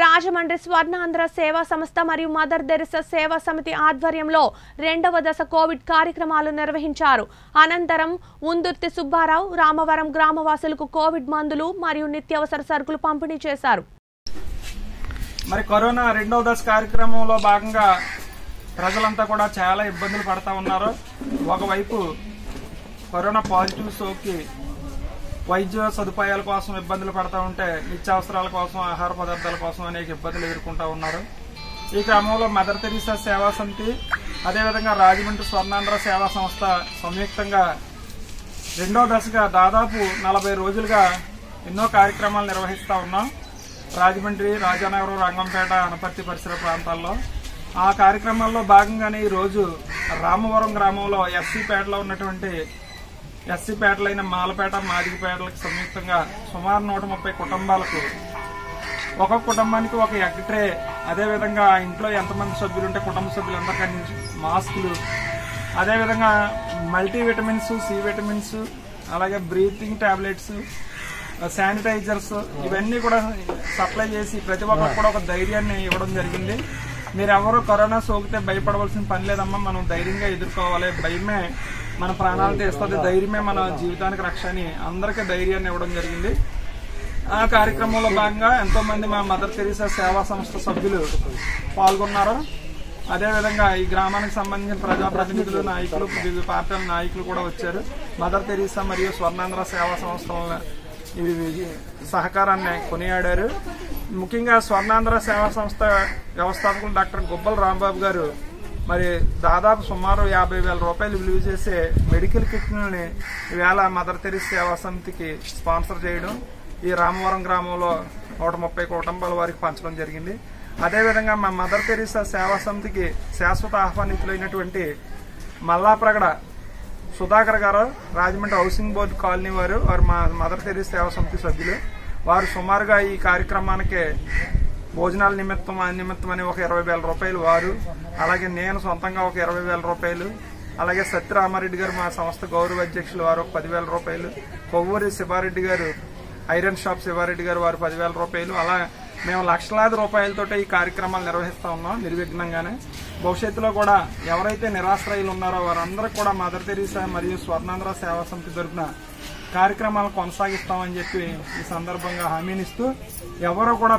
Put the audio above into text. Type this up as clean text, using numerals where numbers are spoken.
Rajamandri Swarnandra Seva Samasta Mariyu Mother Teresa Seva Samiti Advaryamlo రెండవ దశ Covid కార్యక్రమాలు నిర్వహించారు. అనంతరం ఉందుర్తి సుబ్బారావు రామవరం గ్రామవాసులకు కోవిడ్ మందులు మరియు నిత్యవసర సరుకులు పంపిణీ చేశారు. మరి కరోనా రెండవ దశ కార్యక్రమంలో భాగంగా ప్రజలంతా కూడా చాలా ఇబ్బందులు పడతా ఉన్నారు. ఒక వైపు కరోనా పాజిటివ్ సోకి వైద్య సదుపాయాల కోసం ఇబ్బందులు పడతా ఉంటే నిత్యావసరాల కోసం ఆహార పదార్థాల కోసం అనేక ఇబ్బందులు ఎదుర్కొంటా ఉన్నారు. ఈ క్రమంలో మదర్ తెరీసా సేవా సమితి అదేవిధంగా రాజమండ్రి స్వర్ణాంధ్ర సేవా సంస్థ సంయుక్తంగా రెండో దశగా దాదాపు 40 రోజులుగా ఎన్నో కార్యక్రమాలు నిర్వహిస్తూ ఉన్నాం. రాజమండ్రి, రాజానగర్, రంగంపేట, అనపర్తి పరిసర ప్రాంతాల్లో ఆ కార్యక్రమాల్లో భాగంగానే ఈరోజు రామవరం గ్రామంలో ఎస్సీపేటలో ఉన్నటువంటి ఎస్సీపేటలైన మాలపేట, మాదిగపేటలకు సంయుక్తంగా సుమారు 130 కుటుంబాలకు ఒక కుటుంబానికి ఒక ఎగ్ ట్రే, అదేవిధంగా ఇంట్లో ఎంతమంది సభ్యులుంటే కుటుంబ సభ్యులందరికీ మాస్కులు, అదేవిధంగా మల్టీవిటమిన్స్, సి విటమిన్స్, అలాగే బ్రీతింగ్ టాబ్లెట్స్, శానిటైజర్స్ ఇవన్నీ కూడా సప్లై చేసి ప్రతి ఒక్కరికి కూడా ఒక ధైర్యాన్ని ఇవ్వడం జరిగింది. మీరెవరూ కరోనా సోకితే భయపడవలసిన పని లేదమ్మా, మనం ధైర్యంగా ఎదుర్కోవాలి, భయమే మన ప్రాణాలు తీస్తుంది, ధైర్యమే మన జీవితానికి రక్ష అని అందరికీ ధైర్యాన్ని ఇవ్వడం జరిగింది. ఆ కార్యక్రమంలో భాగంగా ఎంతో మంది మా మదర్ తెరీసా సేవా సంస్థ సభ్యులు పాల్గొన్నారు. అదేవిధంగా ఈ గ్రామానికి సంబంధించిన ప్రజాప్రతినిధులు, నాయకులు, వివిధ పార్టీల నాయకులు కూడా వచ్చారు. మదర్ తెరీసా మరియు స్వర్ణాంధ్ర సేవా సంస్థల సహకారాన్ని కొనియాడారు. ముఖ్యంగా స్వర్ణాంధ్ర సేవా సంస్థ వ్యవస్థాపకులు డాక్టర్ గుబ్బల రాంబాబు గారు మరి దాదాపు సుమారు 50,000 రూపాయలు విలువ చేసే మెడికల్ కిట్లని ఈవేళ మదర్ తెరీసా సేవా సమితికి స్పాన్సర్ చేయడం, ఈ రామవరం గ్రామంలో 130 కుటుంబాల వారికి పంచడం జరిగింది. అదేవిధంగా మా మదర్ తెరీసా సేవా సమితికి శాశ్వత ఆహ్వానితులైనటువంటి మల్లాప్రగడ సుధాకర్ గారు, రాజమండ్రి హౌసింగ్ బోర్డు కాలనీ వారు, వారు మా మదర్ తెరీసా సేవా సమితి సభ్యులు. వారు సుమారుగా ఈ కార్యక్రమానికి భోజనాల నిమిత్తం అని ఒక 20,000 రూపాయలు వారు, అలాగే నేను సొంతంగా ఒక 20,000 రూపాయలు, అలాగే సత్యరామారెడ్డి గారు మా సంస్థ గౌరవ అధ్యక్షులు వారు 10,000 రూపాయలు, కొవ్వూరి శివారెడ్డి గారు ఐరన్ షాప్ శివారెడ్డి గారు వారు 10,000 రూపాయలు, అలా మేము లక్షలాది రూపాయలతో ఈ కార్యక్రమాలు నిర్వహిస్తూ ఉన్నాం నిర్విఘ్నంగానే. భవిష్యత్తులో కూడా ఎవరైతే నిరాశ్రయులు ఉన్నారో వారందరూ కూడా మదర్ తెరీసా మరియు స్వర్ణాంధ్ర సేవా సమితి తరఫున కార్యక్రమాలు కొనసాగిస్తామని చెప్పి ఈ సందర్భంగా హామీనిస్తూ ఎవరూ కూడా